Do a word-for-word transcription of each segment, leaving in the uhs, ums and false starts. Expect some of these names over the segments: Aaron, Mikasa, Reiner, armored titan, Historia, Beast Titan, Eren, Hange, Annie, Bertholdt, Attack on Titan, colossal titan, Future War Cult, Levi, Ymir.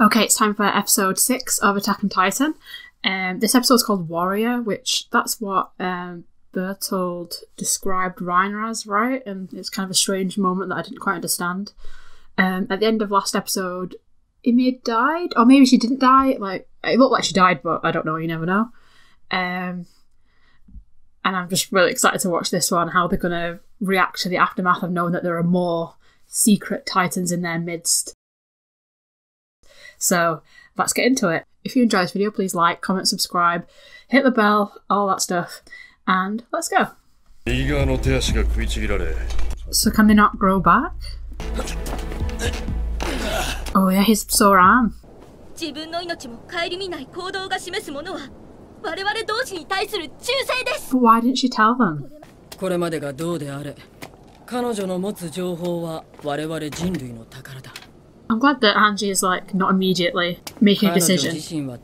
Okay, it's time for episode six of Attack on Titan. Um, this episode's called Warrior, which that's what um, Bertholdt described Reiner as, right? And it's kind of a strange moment that I didn't quite understand. Um, at the end of last episode, Ymir died? Or maybe she didn't die. Like, it looked like she died, but I don't know, you never know. Um, and I'm just really excited to watch this one, how they're going to react to the aftermath of knowing that there are more secret titans in their midst. So let's get into it. If you enjoy this video, please like, comment, subscribe, hit the bell, all that stuff, and let's go. So can they not grow back? Oh yeah, his sore arm. But why didn't she tell them? I'm glad that Hange is like not immediately making a decision. Are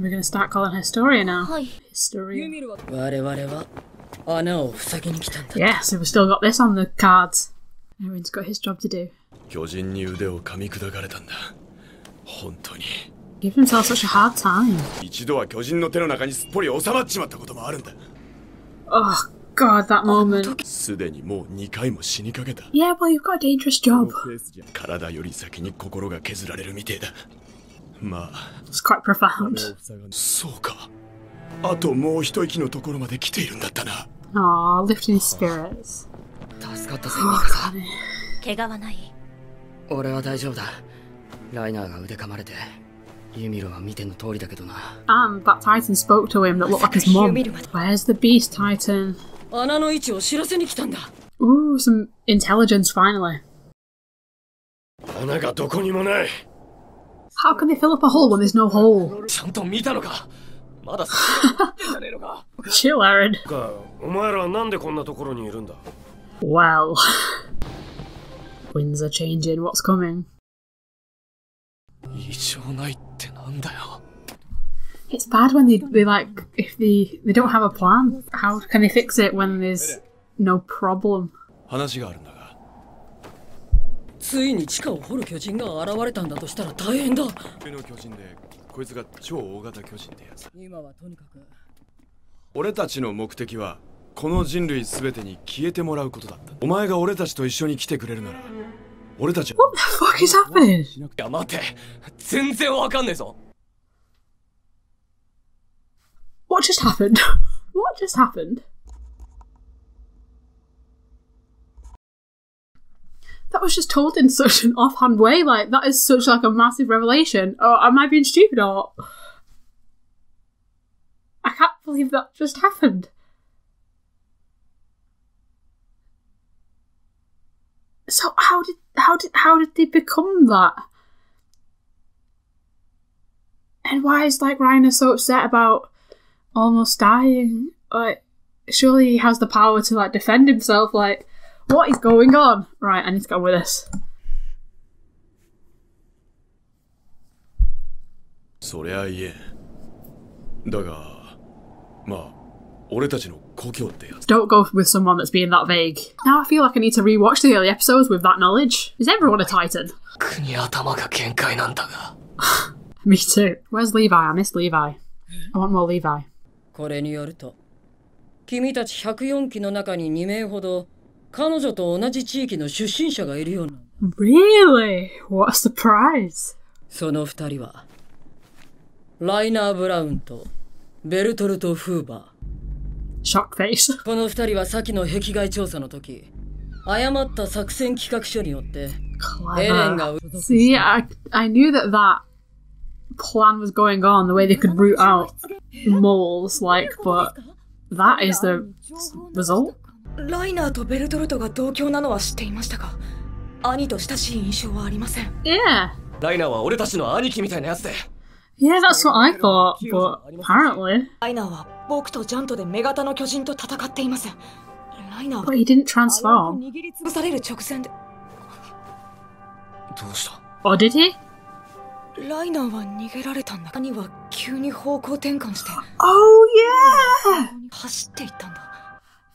we gonna start calling her Historia now? Historia. Yeah, so we've still got this on the cards. Aaron's got his job to do. Give himself such a hard time. Oh god, that moment. Yeah, well, you've got a dangerous job. It's quite profound. Aw, lifting his spirits. Oh, god. And that Titan spoke to him that looked like his mom. Where's the Beast Titan? Ooh, some intelligence finally. How can they fill up a hole when there's no hole? Chill, Aaron. Well, winds are changing, what's coming? It's bad when they, they like, if they, they don't have a plan. How can they fix it when there's no problem? What the fuck is happening? What just happened? What just happened? That was just told in such an offhand way, like that is such like a massive revelation. Or am I being stupid or I can't believe that just happened. So how did how did how did they become that? And why is like Reiner so upset about almost dying? Like, surely he has the power to like defend himself. Like, what is going on? Right, I need to go with this. Don't go with someone that's being that vague. Now I feel like I need to rewatch the early episodes with that knowledge. Is everyone a Titan? Me too. Where's Levi? I miss Levi. I want more Levi. Really? What a surprise. Shock face. Clever. See, I, I knew that that plan was going on, the way they could root out moles, like, but that is the result. Yeah. Yeah, that's what I thought, but apparently. But he didn't transform. Or did he? Oh yeah!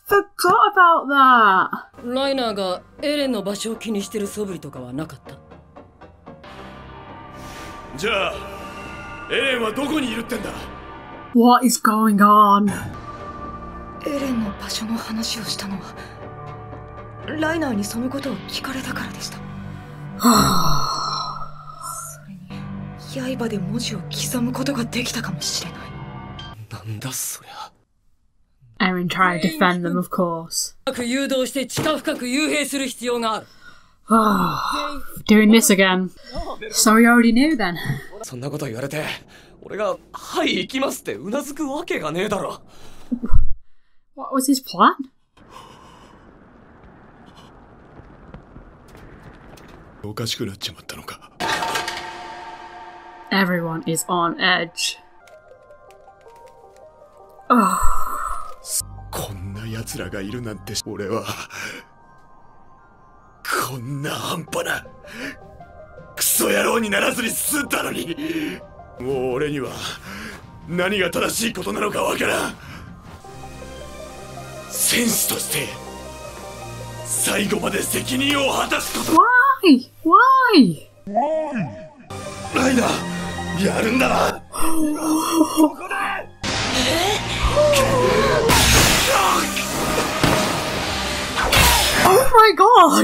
Forgot about that! What is going on? Eren tried to defend them, of course. Oh, doing this again. So we already knew then. What was his plan? Everyone is on edge. Oh. Why? Why? Why? Oh my god!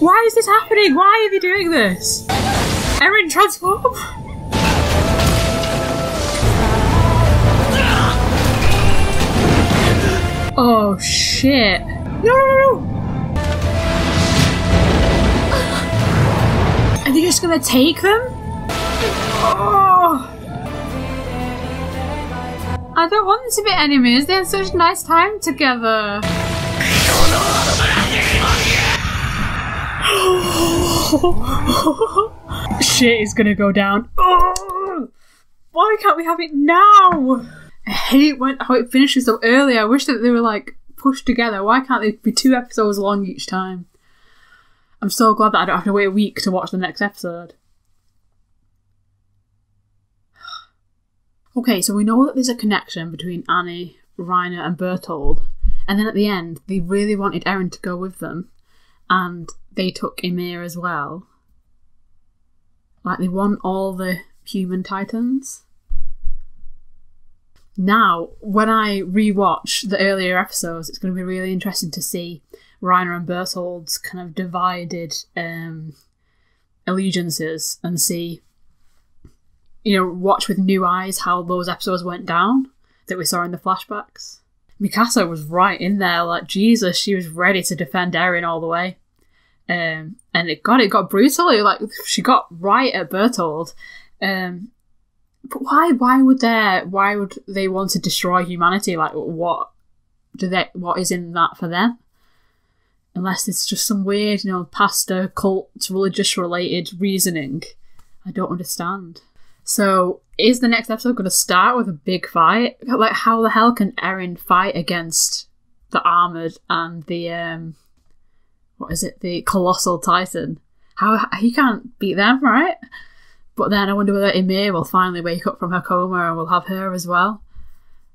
Why is this happening? Why are they doing this? Eren, transform! Oh shit. No, no, no! Are they just gonna take them? Oh. I don't want them to be enemies, they had such a nice time together. Shit is gonna go down. Oh, why can't we have it now? I hate when, how it finishes so early. I wish that they were like pushed together. Why can't they be two episodes long each time? I'm so glad that I don't have to wait a week to watch the next episode. Okay, so we know that there's a connection between Annie, Reiner and Bertholdt. And then at the end, they really wanted Eren to go with them. And they took Ymir as well. Like, they want all the human titans. Now, when I rewatch the earlier episodes, it's going to be really interesting to see Reiner and Bertholdt's kind of divided um, allegiances and see... You know, watch with new eyes how those episodes went down that we saw in the flashbacks. Mikasa was right in there, like Jesus, she was ready to defend Eren all the way. Um, and it got it got brutally, like she got right at Bertholdt. Um, but why? Why would they? Why would they want to destroy humanity? Like, what do they? What is in that for them? Unless it's just some weird, you know, pastor cult, religious related reasoning. I don't understand. So, is the next episode going to start with a big fight? Like, how the hell can Eren fight against the armoured and the, um... what is it? The Colossal Titan. How he can't beat them, right? But then I wonder whether Ymir will finally wake up from her coma and we'll have her as well.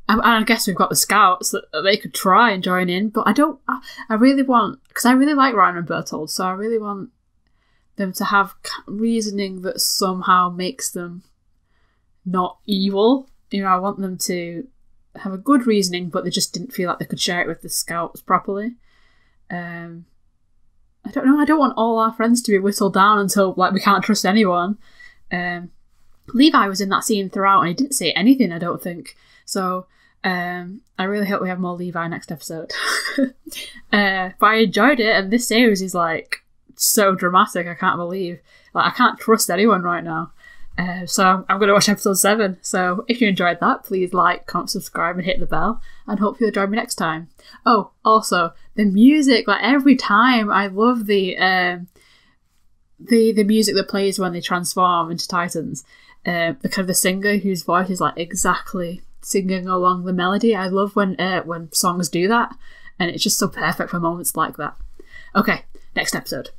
And I guess we've got the scouts that they could try and join in, but I don't... I, I really want... Because I really like Reiner and Bertholdt, so I really want them to have reasoning that somehow makes them... not evil. You know, I want them to have a good reasoning, but they just didn't feel like they could share it with the scouts properly. Um, I don't know, I don't want all our friends to be whittled down until, like, we can't trust anyone. Um, Levi was in that scene throughout and he didn't say anything, I don't think. So, um, I really hope we have more Levi next episode. uh, but I enjoyed it, and this series is, like, so dramatic, I can't believe. Like, I can't trust anyone right now. Uh, so I'm going to watch episode seven, so if you enjoyed that, please like, comment, subscribe and hit the bell, and hope you'll join me next time. Oh, also, the music, like every time, I love the um, the the music that plays when they transform into titans. Uh, the kind of the singer whose voice is like exactly singing along the melody. I love when uh, when songs do that, and it's just so perfect for moments like that. Okay, next episode.